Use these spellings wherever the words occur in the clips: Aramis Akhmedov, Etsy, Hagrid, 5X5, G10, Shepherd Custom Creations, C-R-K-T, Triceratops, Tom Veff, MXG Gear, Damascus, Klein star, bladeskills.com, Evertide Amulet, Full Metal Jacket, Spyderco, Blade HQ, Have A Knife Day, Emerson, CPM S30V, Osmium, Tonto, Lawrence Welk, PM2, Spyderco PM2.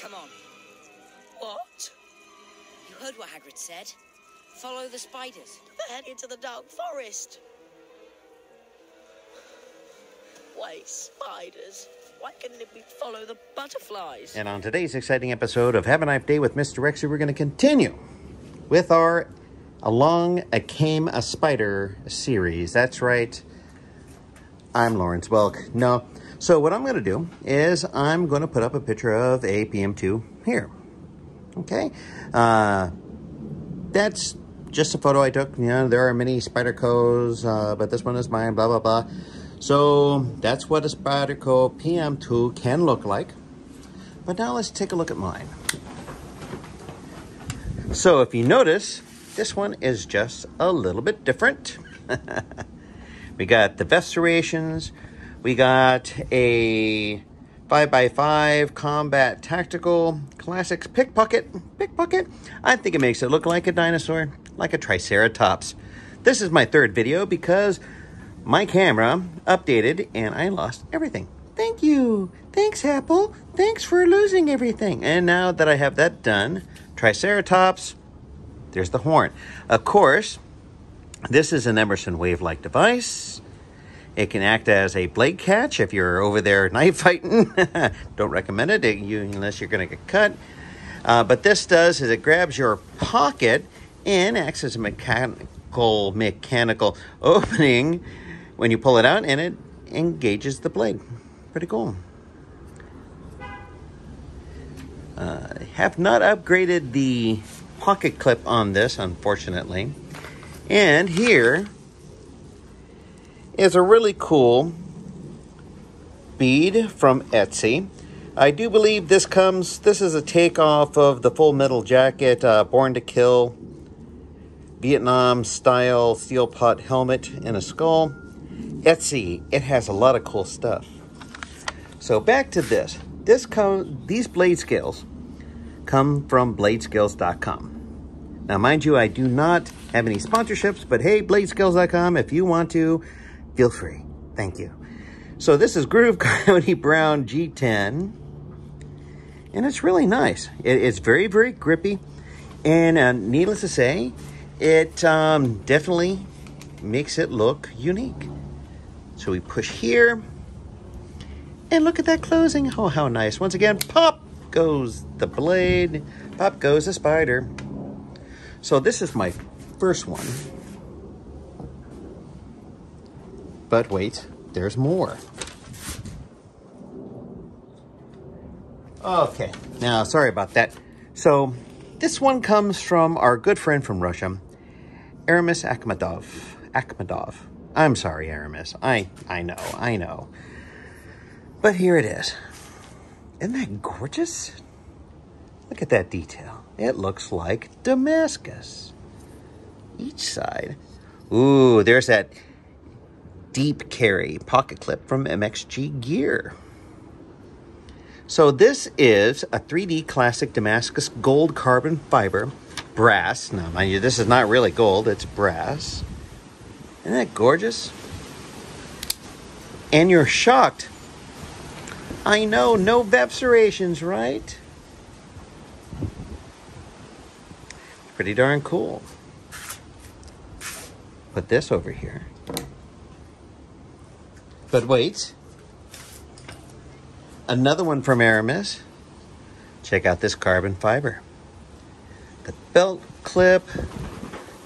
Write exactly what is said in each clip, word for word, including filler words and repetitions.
Come on. What? You heard what Hagrid said. Follow the spiders. They're heading to the dark forest. Wait, spiders? Why couldn't we follow the butterflies? And on today's exciting episode of Have A Knife Day with Mister Rexy, we're going to continue with our Along a Came a Spider series. That's right. I'm Lawrence Welk. No. So what I'm going to do is I'm going to put up a picture of a P M two here. Okay. Uh, that's just a photo I took. You know, there are many Spydercos, uh, but this one is mine, blah, blah, blah. So that's what a Spyderco P M two can look like. But now let's take a look at mine. So if you notice, this one is just a little bit different. We got the vest serrations. We got a five by five combat tactical classics pickpocket. Pickpocket? I think it makes it look like a dinosaur, like a Triceratops. This is my third video because my camera updated and I lost everything. Thank you. Thanks, Apple. Thanks for losing everything. And now that I have that done, Triceratops, there's the horn. Of course, this is an Emerson wave-like device. It can act as a blade catch if you're over there knife fighting. Don't recommend it you, unless you're going to get cut. Uh, but this does is it grabs your pocket and acts as a mechanical, mechanical opening. When you pull it out, and it engages the blade. Pretty cool. Uh, have not upgraded the pocket clip on this, unfortunately. And here is a really cool bead from Etsy. I do believe this comes, this is a takeoff of the Full Metal Jacket, uh, Born to Kill, Vietnam style steel pot helmet and a skull. Etsy, it has a lot of cool stuff. So back to this. This come, these blade scales come from blade skills dot com. Now, mind you, I do not have any sponsorships, but hey, blade skills dot com, if you want to, feel free. Thank you. So this is Groove Coyote Brown G ten, and it's really nice. It, it's very, very grippy, and uh, needless to say, it um, definitely makes it look unique. So we push here, and look at that closing. Oh, how nice. Once again, pop goes the blade, pop goes the spider. So this is my first one. But wait, there's more. Okay, now sorry about that. So this one comes from our good friend from Russia, Aramis Akhmedov. Akhmedov. I'm sorry, Aramis. I, I know, I know. But here it is. Isn't that gorgeous? Look at that detail. It looks like Damascus. Each side. Ooh, there's that deep carry pocket clip from M X G Gear. So this is a three D classic Damascus gold carbon fiber brass. Now, mind you, this is not really gold. It's brass. Isn't that gorgeous? And you're shocked. I know, no Veff serrations, right? Pretty darn cool. Put this over here. But wait. Another one from Aramis. Check out this carbon fiber. The belt clip,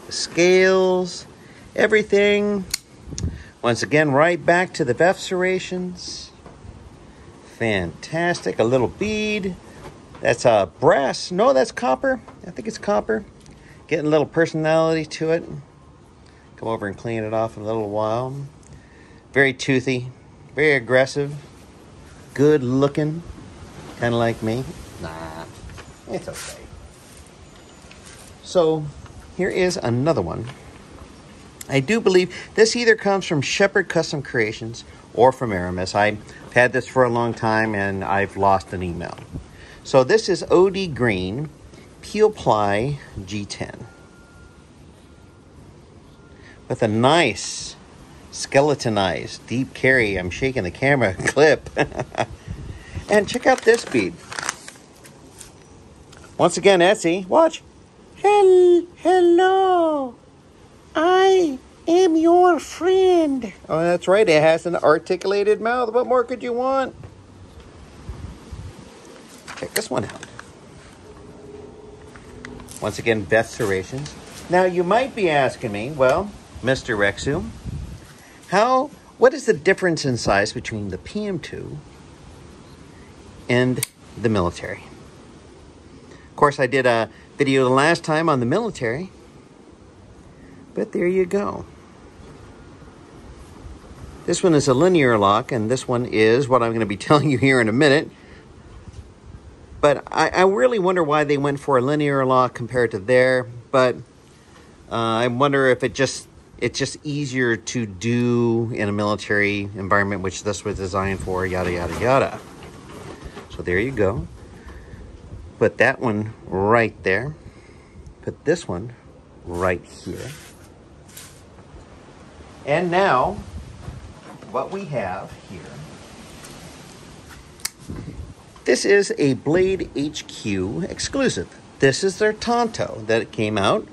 the scales, everything. Once again, right back to the Veff serrations. Fantastic. A little bead. That's uh, brass. No, that's copper. I think it's copper. Getting a little personality to it. Come over and clean it off in a little while. Very toothy. Very aggressive. Good looking. Kind of like me. Nah. It's okay. So, here is another one. I do believe this either comes from Shepherd Custom Creations or from Aramis. I... had this for a long time and I've lost an email. So this is O D Green Peel Ply G ten with a nice skeletonized deep carry. I'm shaking the camera clip. And check out this bead. Once again, Etsy, watch. Hel hello, I am your friend. Oh, that's right. It has an articulated mouth. What more could you want? Check this one out. Once again, Veff Serrations. Now, you might be asking me, well, Mister Rexu, how, what is the difference in size between the P M two and the military? Of course, I did a video the last time on the military, but there you go. This one is a linear lock, and this one is what I'm going to be telling you here in a minute. But I, I really wonder why they went for a linear lock compared to there. But uh, I wonder if it just it's just easier to do in a military environment, which this was designed for, yada, yada, yada. So there you go. Put that one right there. Put this one right here. And now, what we have here. This is a Blade H Q exclusive. This is their Tonto that came out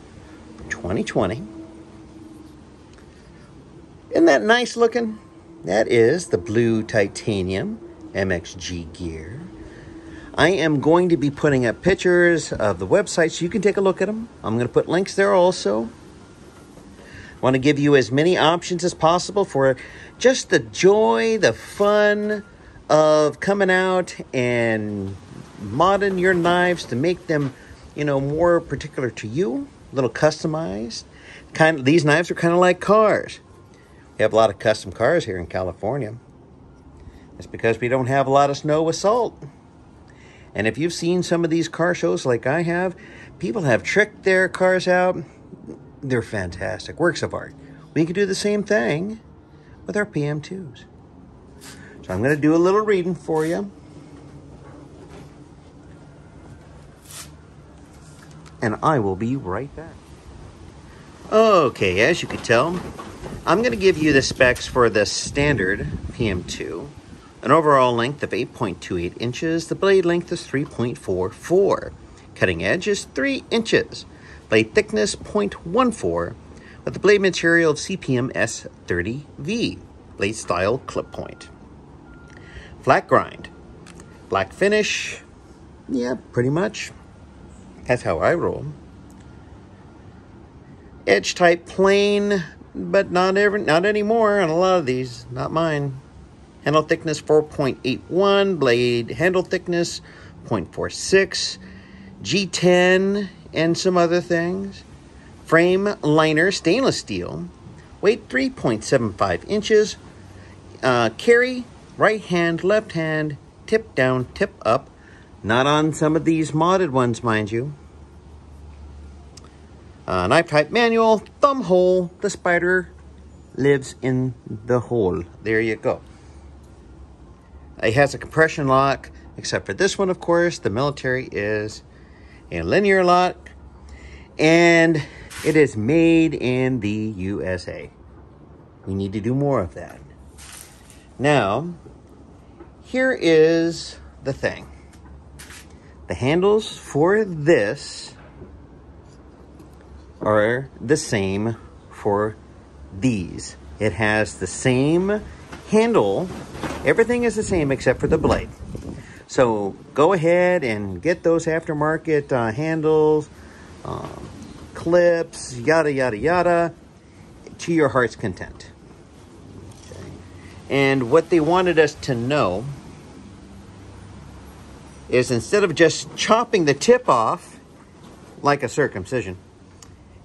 twenty twenty. Isn't that nice looking? That is the blue titanium M X G Gear. I am going to be putting up pictures of the website so you can take a look at them. I'm going to put links there also. I want to give you as many options as possible for just the joy, the fun of coming out and modding your knives to make them, you know, more particular to you, a little customized. Kind of, these knives are kind of like cars. We have a lot of custom cars here in California. It's because we don't have a lot of snow with salt. And if you've seen some of these car shows like I have, people have tricked their cars out. They're fantastic, works of art. We can do the same thing with our P M twos. I'm going to do a little reading for you. And I will be right back. Okay, as you can tell, I'm going to give you the specs for the standard P M two. An overall length of eight point two eight inches. The blade length is three point four four. Cutting edge is three inches. Blade thickness zero point one four. With the blade material of C P M S thirty V. Blade style clip point. Flat grind, black finish, yeah, pretty much. That's how I roll. Edge type plain, but not every, not anymore on a lot of these, not mine. Handle thickness four point eight one, blade handle thickness zero point four six, G ten and some other things. Frame liner, stainless steel, weight three point seven five inches, uh, carry, right hand, left hand, tip down, tip up. Not on some of these modded ones, mind you. Uh, knife type manual, thumb hole. The spider lives in the hole. There you go. It has a compression lock, except for this one, of course. The military is a linear lock. And it is made in the U S A. We need to do more of that. Now, here is the thing. The handles for this are the same for these. It has the same handle. Everything is the same except for the blade. So go ahead and get those aftermarket uh, handles, um, clips, yada, yada, yada, to your heart's content. And what they wanted us to know is instead of just chopping the tip off, like a circumcision,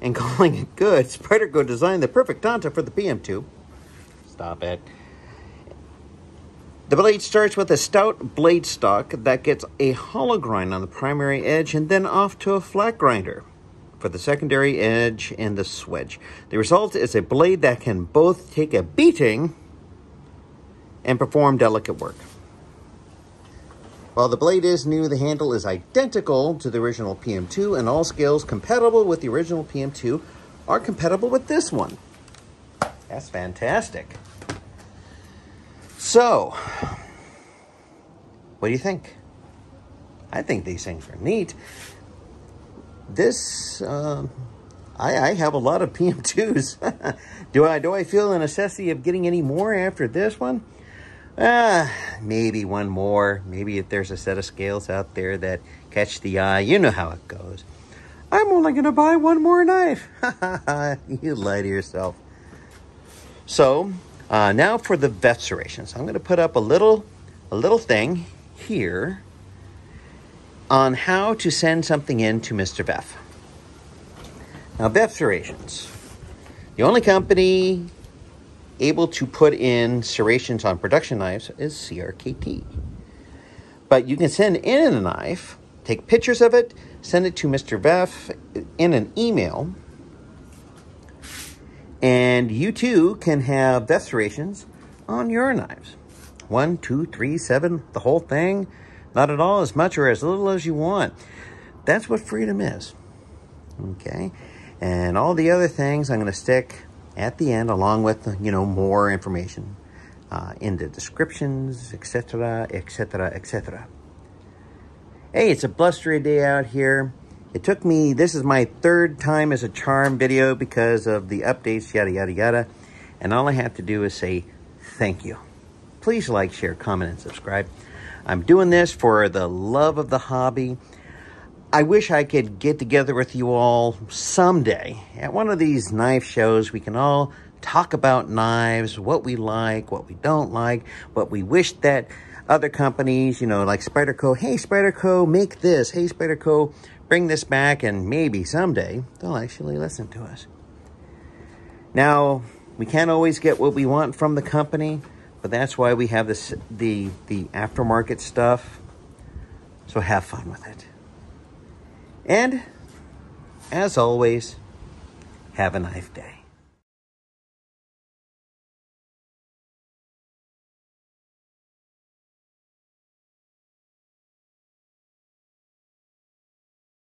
and calling it good, Spyderco designed the perfect Tonto for the P M two. Stop it. The blade starts with a stout blade stock that gets a hollow grind on the primary edge and then off to a flat grinder for the secondary edge and the swedge. The result is a blade that can both take a beating and perform delicate work. While the blade is new, the handle is identical to the original P M two, and all scales compatible with the original P M two are compatible with this one. That's fantastic. So, what do you think? I think these things are neat. this, uh, I, I have a lot of P M twos. do I do I feel the necessity of getting any more after this one? Uh, maybe one more. Maybe if there's a set of scales out there that catch the eye, you know how it goes. I'm only going to buy one more knife. You lie to yourself. So, uh, now for the Veff serrations. I'm going to put up a little, a little thing here on how to send something in to Mister Veff. Now, Veff serrations. The only company able to put in serrations on production knives is C R K T. But you can send in a knife, take pictures of it, send it to Mister Veff in an email, and you too can have Veff serrations on your knives. One, two, three, seven, the whole thing. Not at all, as much or as little as you want. That's what freedom is. Okay, and all the other things I'm going to stick at the end, along with, you know, more information uh, in the descriptions, et cetera, et cetera, et cetera. Hey, it's a blustery day out here. It took me, this is my third time as a charm video because of the updates, yada, yada, yada. And all I have to do is say thank you. Please like, share, comment, and subscribe. I'm doing this for the love of the hobby. I wish I could get together with you all someday at one of these knife shows. We can all talk about knives, what we like, what we don't like, what we wish that other companies, you know, like Spyderco, hey, Spyderco, make this. Hey, Spyderco, bring this back, and maybe someday they'll actually listen to us. Now, we can't always get what we want from the company, but that's why we have this, the, the aftermarket stuff. So have fun with it. And, as always, have a knife day.